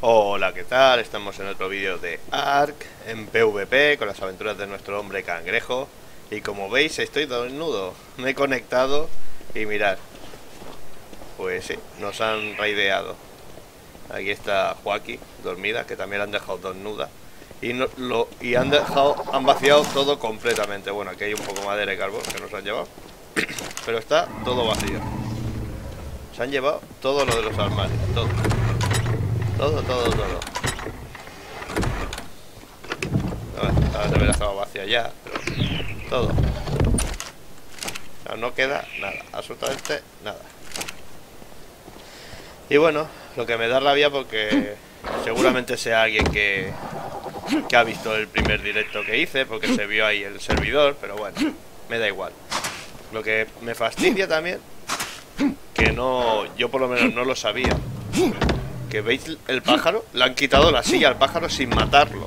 Hola, ¿qué tal? Estamos en otro vídeo de ARK en PvP con las aventuras de nuestro hombre cangrejo. Y como veis, estoy desnudo. Me he conectado y mirad. Pues sí, nos han raideado. Aquí está Joaquín, dormida, que también la han dejado desnuda. Y han vaciado todo completamente. Bueno, aquí hay un poco de madera y carbón que nos han llevado. Pero está todo vacío. Se han llevado todo lo de los armarios, todo. Todo. Ahora se verá, estaba vacía ya, pero todo. No queda nada, absolutamente nada. Y bueno, lo que me da rabia porque seguramente sea alguien que ha visto el primer directo que hice, porque se vio ahí el servidor, pero bueno, me da igual. Lo que me fastidia también, que no, yo por lo menos no lo sabía. Que veis el pájaro, le han quitado la silla al pájaro sin matarlo.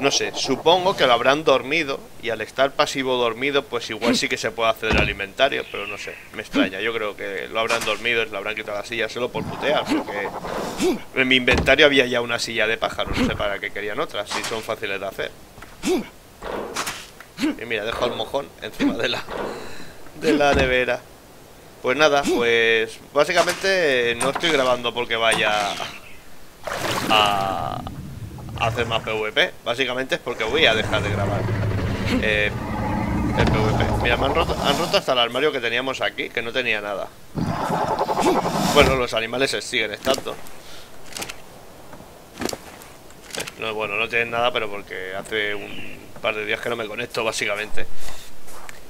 No sé, supongo que lo habrán dormido y al estar pasivo dormido, pues igual sí que se puede hacer el alimentario, pero no sé, me extraña. Yo creo que lo habrán dormido y le habrán quitado la silla solo por putear, porque en mi inventario había ya una silla de pájaro, no sé para qué querían otras, si son fáciles de hacer. Y mira, dejo el mojón encima de la nevera. Pues nada, pues básicamente no estoy grabando porque vaya a hacer más PvP. Básicamente es porque voy a dejar de grabar el PvP. Mira, me han roto hasta el armario que teníamos aquí, que no tenía nada. Bueno, los animales siguen estando. No, bueno, no tienen nada, pero porque hace un par de días que no me conecto, básicamente.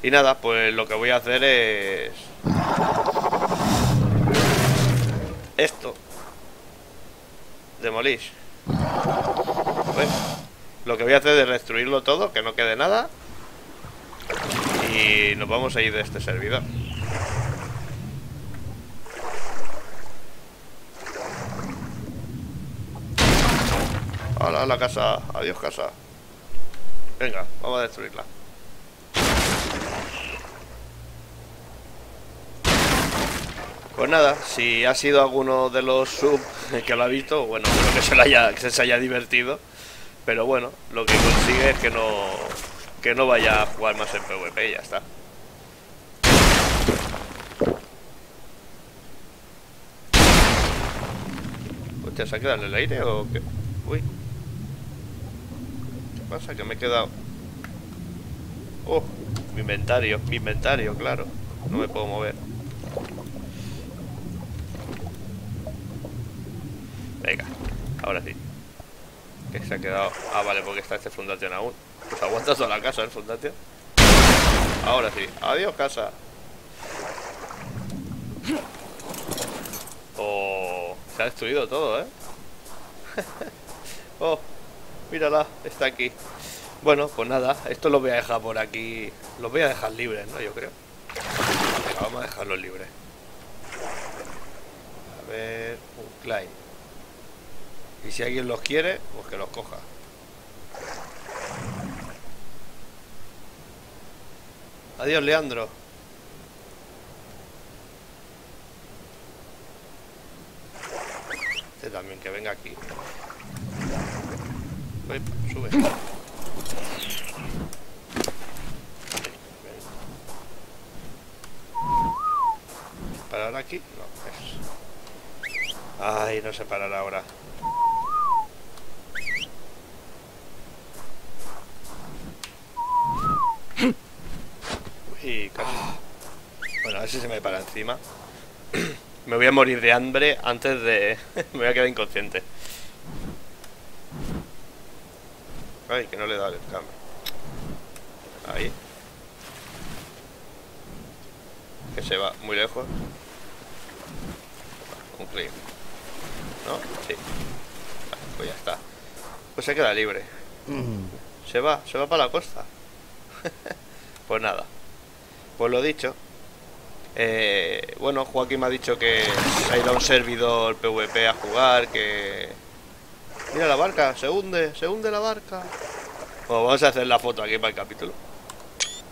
Y nada, pues lo que voy a hacer es esto. Demolish. Bueno, lo que voy a hacer es destruirlo todo, que no quede nada. Y nos vamos a ir de este servidor. Hola, la casa. Adiós, casa. Venga, vamos a destruirla. Pues nada, si ha sido alguno de los sub que lo ha visto, bueno, creo que se haya divertido. Pero bueno, lo que consigue es que no vaya a jugar más en PvP y ya está. Hostia, ¿se ha quedado en el aire o qué? Uy. ¿Qué pasa? Que me he quedado. Oh, mi inventario, claro. No me puedo mover. Venga, ahora sí. Que se ha quedado. Ah, vale, porque está este fundación aún. Pues aguanta toda la casa el fundación. Ahora sí. Adiós, casa. Oh, se ha destruido todo, ¿eh? Oh, mírala, está aquí. Bueno, pues nada, esto lo voy a dejar por aquí. Los voy a dejar libres, ¿no? Yo creo. Venga, vamos a dejarlos libres. A ver, un Klein. Y si alguien los quiere, pues que los coja. Adiós, Leandro. Este también, que venga aquí. Uy, sube. ¿Parar aquí? No, es. Ay, no sé parar ahora. Y casi. Bueno, a ver si se me para encima. Me voy a morir de hambre antes de... Me voy a quedar inconsciente. Ay, que no le he dado el cambio. Ahí. Que se va muy lejos. Un clic. ¿No? Sí. Pues ya está. Pues se queda libre. Se va para la costa. Pues nada. Pues lo dicho, bueno, Joaquín me ha dicho que ha ido a un servidor PvP a jugar, que... Mira la barca, se hunde la barca. Bueno, vamos a hacer la foto aquí para el capítulo.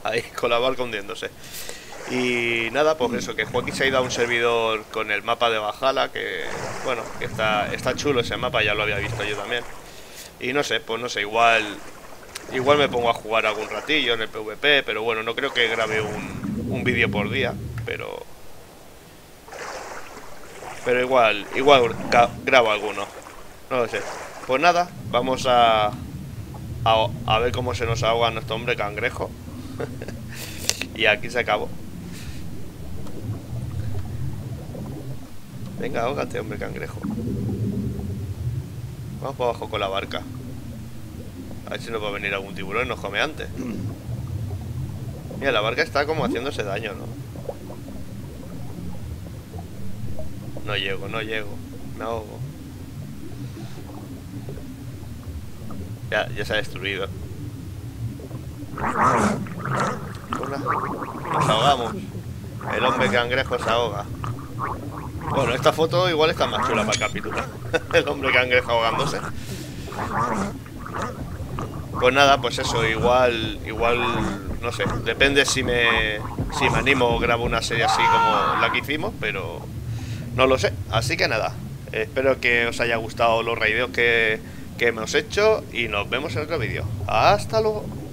Ahí, con la barca hundiéndose. Y nada, pues eso, que Joaquín se ha ido a un servidor con el mapa de Bajala, que bueno, que está chulo ese mapa, ya lo había visto yo también. Y no sé, pues no sé, igual me pongo a jugar algún ratillo en el PvP, pero bueno, no creo que grabe un vídeo por día, pero igual grabo alguno, no lo sé. Pues nada, vamos a ver cómo se nos ahoga nuestro hombre cangrejo. Y aquí se acabó. Venga, ahógate, hombre cangrejo. Vamos para abajo con la barca. A ver si nos va a venir algún tiburón y nos come antes. Mira, la barca está como haciéndose daño, ¿no? No llego. Me ahogo. Ya se ha destruido. Hola. Nos ahogamos. El hombre cangrejo se ahoga. Bueno, esta foto igual está más chula para el capítulo. El hombre cangrejo ahogándose. Pues nada, pues eso, igual, no sé, depende si me animo o grabo una serie así como la que hicimos, pero no lo sé. Así que nada, espero que os haya gustado los raideos que hemos hecho y nos vemos en otro vídeo. Hasta luego.